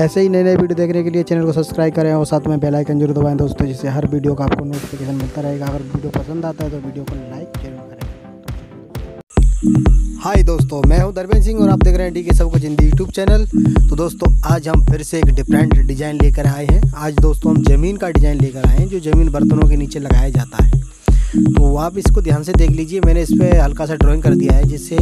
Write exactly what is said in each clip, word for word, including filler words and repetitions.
ऐसे ही नए नए वीडियो देखने के लिए चैनल को सब्सक्राइब करें और साथ में बेल आइकन जरूर दबाएं दोस्तों, जिससे हर वीडियो का आपको नोटिफिकेशन मिलता रहेगा। अगर वीडियो पसंद आता है तो वीडियो को लाइक जरूर करें। हाय दोस्तों, मैं हूं धर्मेंद्र सिंह और आप देख रहे हैं डीके सबकुछ हिंदी यूट्यूब चैनल। तो दोस्तों आज हम फिर से एक डिफरेंट डिज़ाइन लेकर आए हैं। आज दोस्तों हम ज़मीन का डिज़ाइन लेकर आए हैं, जो ज़मीन बर्तनों के नीचे लगाया जाता है। तो आप इसको ध्यान से देख लीजिए, मैंने इस पर हल्का सा ड्राइंग कर दिया है जिससे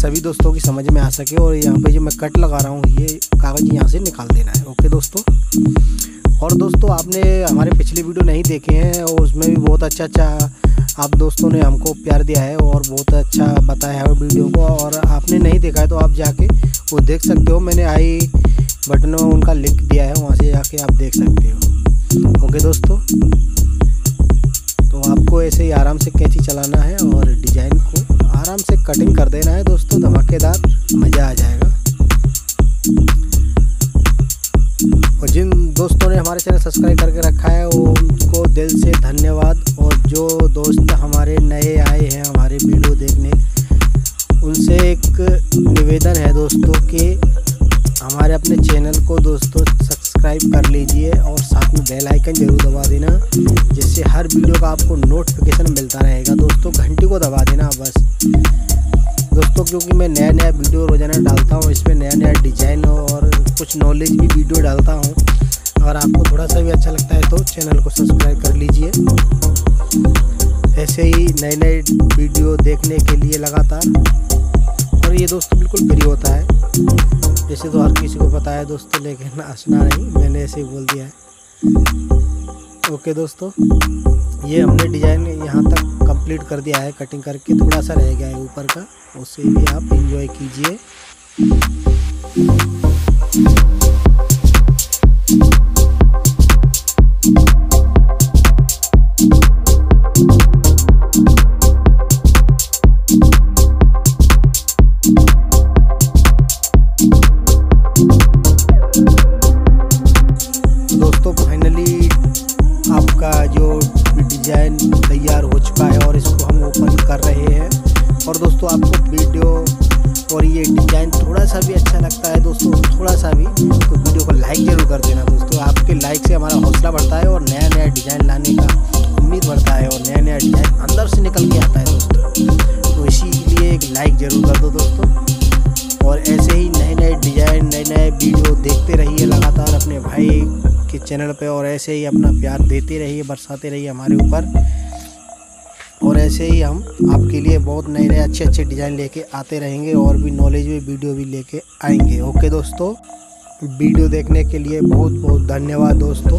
सभी दोस्तों की समझ में आ सके। और यहाँ पे जो मैं कट लगा रहा हूँ ये कागज़ यहाँ से निकाल देना है। ओके दोस्तों, और दोस्तों आपने हमारे पिछले वीडियो नहीं देखे हैं और उसमें भी बहुत अच्छा अच्छा आप दोस्तों ने हमको प्यार दिया है और बहुत अच्छा बताया है वीडियो को। और आपने नहीं देखा है तो आप जाके वो देख सकते हो, मैंने आई बटन में उनका लिंक दिया है, वहाँ से जाके आप देख सकते हो। ओके दोस्तों, आपको ऐसे ही आराम से कैंची चलाना है और डिज़ाइन को आराम से कटिंग कर देना है दोस्तों, धमाकेदार मज़ा आ जाएगा। और जिन दोस्तों ने हमारे चैनल सब्सक्राइब करके रखा है उनको दिल से धन्यवाद। और जो दोस्त हमारे नए आए हैं हमारे वीडियो देखने, उनसे एक निवेदन है दोस्तों कि हमारे अपने चैनल को दोस्तों सब्सक्राइब कर लीजिए और साथ में बेल आइकन जरूर दबा देना, जिससे हर वीडियो का आपको नोटिफिकेशन मिलता रहेगा दोस्तों। घंटी को दबा देना बस दोस्तों, क्योंकि मैं नया नया वीडियो रोजाना डालता हूँ, इसमें नया नया डिज़ाइन और कुछ नॉलेज भी वीडियो डालता हूँ। अगर आपको थोड़ा सा भी अच्छा लगता है तो चैनल को सब्सक्राइब कर लीजिए, ऐसे ही नए नए वीडियो देखने के लिए लगातार। और ये दोस्तों बिल्कुल फ्री होता है, जैसे तो हर किसी को पता है दोस्तों, लेकिन हंसना नहीं, मैंने ऐसे ही बोल दिया है। ओके दोस्तों, ये हमने डिज़ाइन यहाँ तक कंप्लीट कर दिया है कटिंग करके, थोड़ा सा रह गया है ऊपर का, उसे भी आप एंजॉय कीजिए। डिज़ाइन तैयार हो चुका है और इसको हम ओपन कर रहे हैं। और दोस्तों आपको वीडियो और ये डिज़ाइन थोड़ा सा भी अच्छा लगता है दोस्तों, थोड़ा सा भी, तो वीडियो को लाइक ज़रूर कर देना दोस्तों। आपके लाइक से हमारा हौसला बढ़ता है और नया नया डिज़ाइन लाने का उम्मीद बढ़ता है और नया नया डिज़ाइन अंदर से निकल के आता है दोस्तों। तो इसीलिए एक लाइक ज़रूर कर दो दोस्तों। और ऐसे ही नए नए डिज़ाइन नए नए वीडियो देखते रहिए लगातार अपने भाई के चैनल पे, और ऐसे ही अपना प्यार देते रहिए, बरसाते रहिए हमारे ऊपर। और ऐसे ही हम आपके लिए बहुत नए नए अच्छे अच्छे डिज़ाइन लेके आते रहेंगे और भी नॉलेज में वीडियो भी लेके आएंगे। ओके दोस्तों, वीडियो देखने के लिए बहुत बहुत धन्यवाद दोस्तों।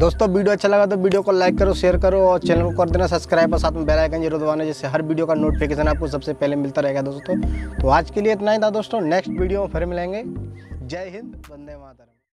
दोस्तों वीडियो अच्छा लगा तो वीडियो को लाइक करो, शेयर करो और चैनल को कर देना सब्सक्राइब और साथ में बेल आइकन जरूर दबाना, जिससे हर वीडियो का नोटिफिकेशन आपको सबसे पहले मिलता रहेगा दोस्तों। तो आज के लिए इतना ही था दोस्तों, नेक्स्ट वीडियो में फिर मिलेंगे। जय हिंद, वंदे मातरम।